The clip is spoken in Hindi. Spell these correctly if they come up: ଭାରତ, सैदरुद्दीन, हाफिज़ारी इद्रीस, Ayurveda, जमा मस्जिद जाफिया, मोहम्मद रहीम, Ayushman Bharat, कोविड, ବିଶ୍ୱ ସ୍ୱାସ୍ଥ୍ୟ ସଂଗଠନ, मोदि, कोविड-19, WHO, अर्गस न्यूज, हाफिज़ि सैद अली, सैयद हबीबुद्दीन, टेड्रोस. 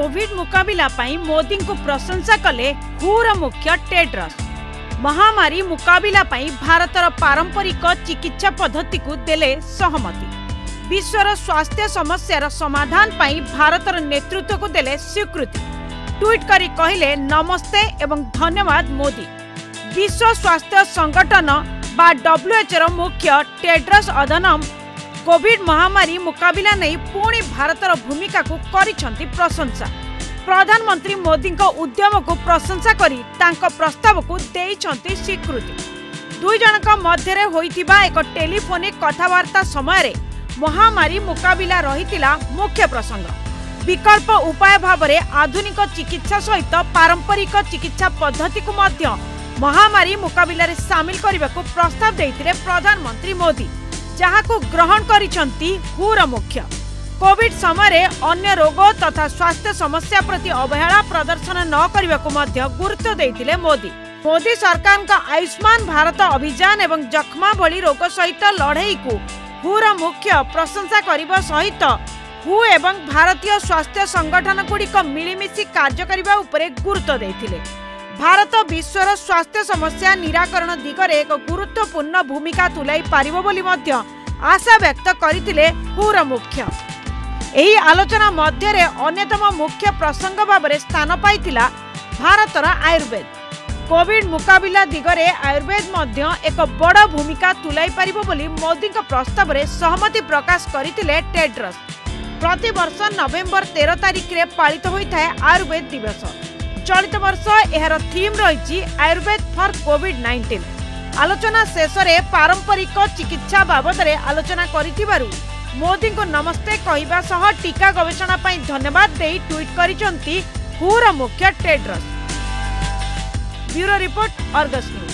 कोविड मुकाबिला पाई मोदी को प्रशंसा कले हुर मुख्य टेड्रोस। महामारी मुकाबिला पाई भारतर पारंपरिक चिकित्सा पद्धति को देले सहमति। विश्वर स्वास्थ्य समस्यार समाधान पाई भारतर नेतृत्व को देले स्वीकृति। ट्वीट करी कहिले नमस्ते एवं धन्यवाद मोदी। विश्व स्वास्थ्य संगठन बा WHO मुख्य टेड्रोस अधनम कोविड महामारी मुकाबिला नहीं पुणी भारतर भूमिका को करिछंती प्रशंसा। प्रधानमंत्री मोदी को उद्यम को प्रशंसा करी तांको प्रस्ताव को देइछंती स्वीकृति। दुई जनक मध्यरे होइतिबा एक टेलीफोनिक कथावार्ता समय महामारी मुकाबिला रहितिला मुख्य प्रसंग। विकल्प उपाय भावरे आधुनिक चिकित्सा सहित पारंपरिक चिकित्सा पद्धति को मध्य महामारी मुकाबिला रे शामिल करने को प्रस्ताव देइतिले प्रधानमंत्री मोदी, जहाँ को ग्रहण करिछंती हुर मुख्य। कोविड समय अन्य रोग तथा स्वास्थ्य समस्या प्रति अवहेला प्रदर्शन न करने को गुरुत्व देइतिले मोदी। मोदी सरकार का आयुष्मान भारत अभियान एवं जख्मा भली रोग सहित लड़ई को हुर मुख्य प्रशंसा करने सहित हु एवं भारतीय स्वास्थ्य संगठन गुड़िक मिलमिशि कार्य करने उपरे गुरुत्व देइतिले। भारत विश्वर स्वास्थ्य समस्या निराकरण दिगरे एक गुरुत्वपूर्ण भूमिका तुलाई पारिबो बोली मध्य आशा व्यक्त करथिले हुर मुख्य। एही आलोचना मध्य रे अन्यतम मुख्य प्रसंग भाबरे स्थान पाइतिला भारतर आयुर्वेद। कोविड मुकाबिला दिगरे आयुर्वेद मध्य एक बड़ भूमिका तुलाई पारिबो बोली मोदी का प्रस्ताव रे सहमति प्रकाश करथिले टेड्रोस। प्रति वर्ष नवेम्बर 13 तारिख रे पालित होइथाय आयुर्वेद दिवस। चलित वर्ष एहर थीम रही आयुर्वेद फॉर कोविड-19। आलोचना शेष में पारंपरिक चिकित्सा बाबद में आलोचना कर मोदी को नमस्ते कहवा सह टीका गवेषणा धन्यवाद दे ट्वीट कर हुर मुख्य टेड्रोस। Bureau report अर्गस न्यूज।